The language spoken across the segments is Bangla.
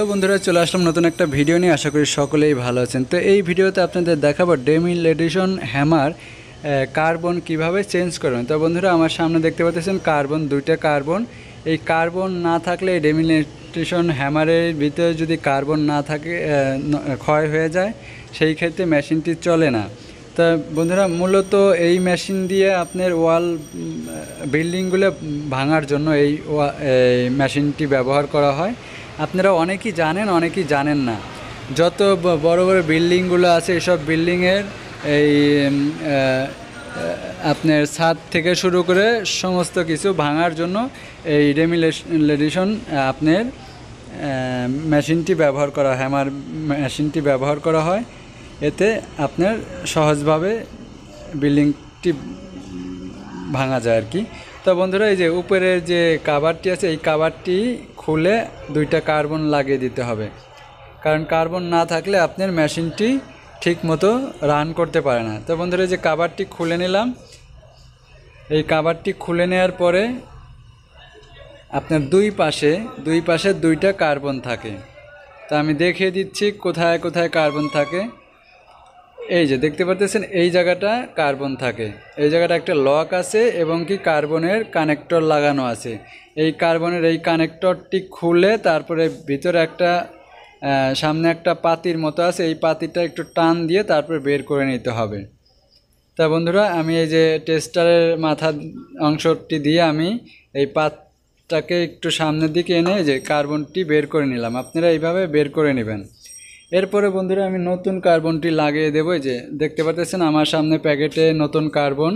हेलो बंधुरा चले आसलाम नतून एक भिडियो नहीं आशा करी सकलेई भालो आछेन। तो ये भिडियोते आपनादेर देखाबो डेमोलिशन हैमर कार्बन किभाबे चेंज करबेन। तो बंधुरा आमार सामने देखते पाच्छेन कार्बन दुइटा कार्बन ये कार्बन ना थाकले डेमोलिशन हैमारेर भितरे जदि कार्बन ना थाके क्षय हये जाय सेई क्षेत्रे मेशिनटी चले ना। तो बंधुरा मूलत यही मेशिन दिए आपनर वाल बिल्डिंगगुलो भांगार जन्य ये मेशिनटी व्यवहार करा हय। आपनारा अनेकेई जानें अनेकेई जानें ना, जत बड़ बड़ बिल्डिंगगुलो आछे एई सब बिल्डिंगेर आपनार छाद थेके शुरू करे समस्त किछु भांगार जन्य ये डेमोलिशन आपनार मेशिनटी व्यवहार करा हय, आमार मेशिनटी व्यवहार करा हय। এতে আপনার সহজভাবে বিল্ডিংটি ভাঙা যায় আর কি। তো বন্ধুরা এই যে উপরের যে কাভারটি আছে এই কাভারটি খুলে দুইটা কার্বন লাগিয়ে দিতে হবে, কারণ কার্বন না থাকলে আপনার মেশিনটি ঠিক মতো রান করতে পারে না। তো বন্ধুরা এই যে কাভারটি খুলে নিলাম, এই কাভারটি খুলে নেওয়ার পরে আপনার দুই পাশে দুইটা কার্বন থাকে। তো আমি দেখিয়ে দিচ্ছি কোথায় কোথায় কার্বন থাকে। এই যে দেখতে পাচ্ছেন এই জায়গাটা কার্বন থাকে, এই জায়গাটা একটা লক আছে এবং কি কার্বনের কানেক্টর লাগানো আছে। এই কার্বনের এই কানেক্টরটি খুলে তারপরে ভিতরে একটা সামনে একটা পাতির মতো আছে, এই পাতিটা একটু টান দিয়ে তারপরে বের করে নিতে হবে। তা বন্ধুরা আমি এই যে টেস্টারের মাথা অংশটি দিয়ে আমি এই পাতটাকে একটু সামনের দিকে এনে যে কার্বনটি বের করে নিলাম। আপনারা এইভাবে বের করে নেবেন। এরপরে বন্ধুরা আমি নতুন কার্বনটি লাগিয়ে দেব। যে দেখতে পাচ্ছেন আমার সামনে প্যাকেটে নতুন কার্বন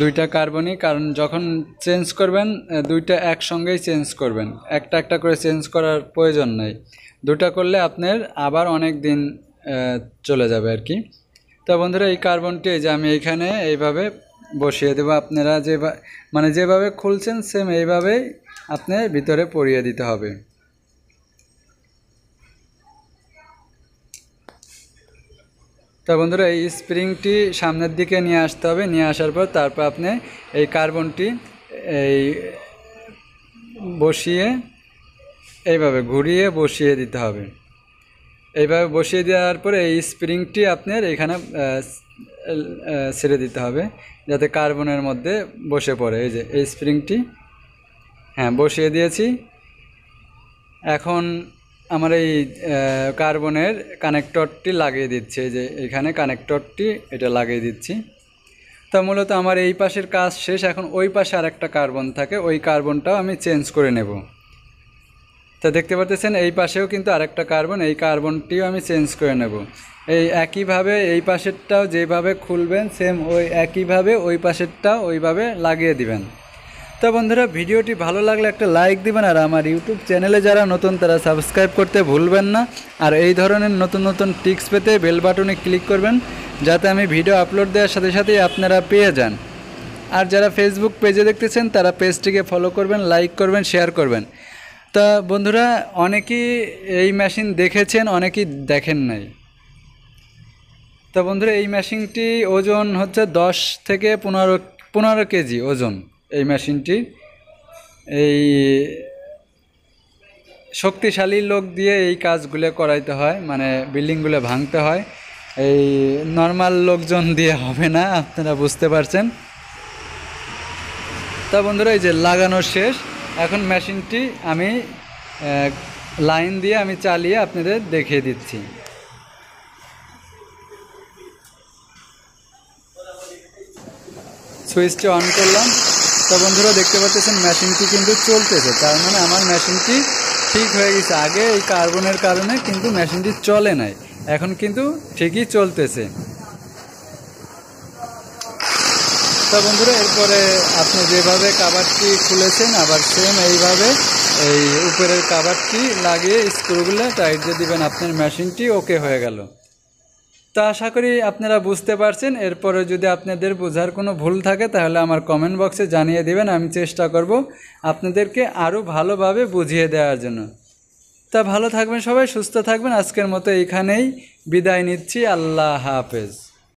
দুইটা কার্বনই, কারণ যখন চেঞ্জ করবেন দুইটা একসঙ্গেই চেঞ্জ করবেন, একটা একটা করে চেঞ্জ করার প্রয়োজন নাই। দুটা করলে আপনার আবার অনেক দিন চলে যাবে আর কি। তো বন্ধুরা এই কার্বনটি যে আমি এখানে এইভাবে বসিয়ে দেব, আপনারা যেভাবে খুলছেন সেম এইভাবেই আপনার ভিতরে পরিয়ে দিতে হবে। তো বন্ধুরা এই স্প্রিংটি সামনের দিকে নিয়ে আসতে হবে, নিয়ে আসার পর তারপর আপনি এই কার্বনটি এই বসিয়ে এইভাবে ঘুরিয়ে বসিয়ে দিতে হবে। এইভাবে বসিয়ে দেওয়ার পরে এই স্প্রিংটি আপনার এখানে ছেড়ে দিতে হবে যাতে কার্বনের মধ্যে বসে পড়ে। এই যে এই স্প্রিংটি হ্যাঁ বসিয়ে দিয়েছি। এখন আমার এই কার্বনের কানেক্টরটি লাগিয়ে দিচ্ছে, যে এখানে কানেক্টরটি এটা লাগিয়ে দিচ্ছি। তো মূলত আমার এই পাশের কাজ শেষ, এখন ওই পাশে আরেকটা কার্বন থাকে, ওই কার্বনটাও আমি চেঞ্জ করে নেব। তো দেখতে পাচ্ছেন এই পাশেও কিন্তু আরেকটা কার্বন, এই কার্বনটিও আমি চেঞ্জ করে নেব। এই একইভাবে এই পাশেরটাও যেভাবে খুলবেন সেম ওই একইভাবে ওই পাশেরটাও ওইভাবে লাগিয়ে দিবেন। তো বন্ধুরা ভিডিওটি ভালো লাগলে একটা লাইক দিবেন, আর আমার ইউটিউব চ্যানেলে যারা নতুন তারা সাবস্ক্রাইব করতে ভুলবেন না, আর এই ধরনের নতুন নতুন টিপস পেতে বেল বাটনে ক্লিক করবেন যাতে আমি ভিডিও আপলোড দেওয়ার সাথে সাথেই আপনারা পেয়ে যান। আর যারা ফেসবুক পেজে দেখতেছেন তারা পেজটিকে ফলো করবেন, লাইক করবেন, শেয়ার করবেন। তা বন্ধুরা অনেকেই এই মেশিন দেখেছেন অনেকেই দেখেন নাই। তো বন্ধুরা এই মেশিনটি ওজন হচ্ছে 10 থেকে 15 কেজি ওজন। এই মেশিনটি এই শক্তিশালী লোক দিয়ে এই কাজগুলো করাইতে হয়, মানে বিল্ডিংগুলো ভাঙতে হয়, এই নর্মাল লোকজন দিয়ে হবে না, আপনারা বুঝতে পারছেন। তা বন্ধুরা এই যে লাগানো শেষ, এখন মেশিনটি আমি লাইন দিয়ে আমি চালিয়ে আপনাদের দেখিয়ে দিচ্ছি। সুইচটি অন করলাম। তো বন্ধুরা দেখতে পাচ্ছেন মেশিনটি কিন্তু চলতেছে, তার মানে আমার মেশিনটি ঠিক হয়ে গেছে। আগে এই কার্বনের কারণে কিন্তু মেশিনটি চলে নাই, এখন কিন্তু ঠিকই চলতেছে। তো বন্ধুরা এরপরে আপনি যেভাবে কাভারটি খুলেছেন আবার সেম এইভাবে এই উপরের কাভারটি লাগিয়ে স্ক্রুগুলো টাইট দিয়ে দিবেন, আপনার মেশিনটি ওকে হয়ে গেল। তো আশা করি আপনারা বুঝতে পারছেন। এরপরে যদি আপনাদের বোঝার কোনো ভুল থাকে তাহলে আমার কমেন্ট বক্সে জানিয়ে দেবেন, আমি চেষ্টা করব আপনাদেরকে আরও ভালোভাবে বুঝিয়ে দেওয়ার জন্য। তা ভালো থাকবেন সবাই, সুস্থ থাকবেন। আজকের মতো এইখানেই বিদায় নিচ্ছি। আল্লাহ হাফেজ।